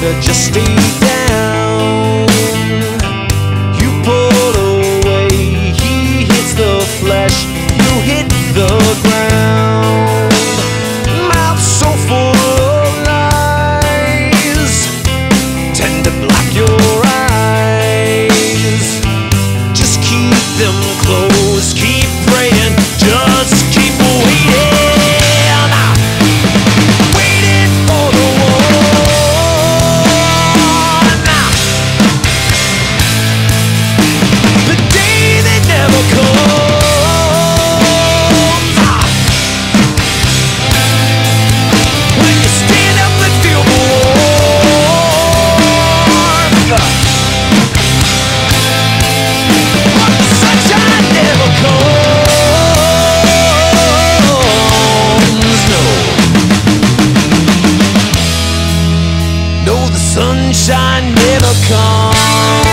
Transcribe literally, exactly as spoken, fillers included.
better just stay down. You pull away, he hits the flesh, you hit the ground. Mouth so full of lies, tend to block your eyes. Just keep them closed, keep praying, just keep waiting. Sunshine never comes.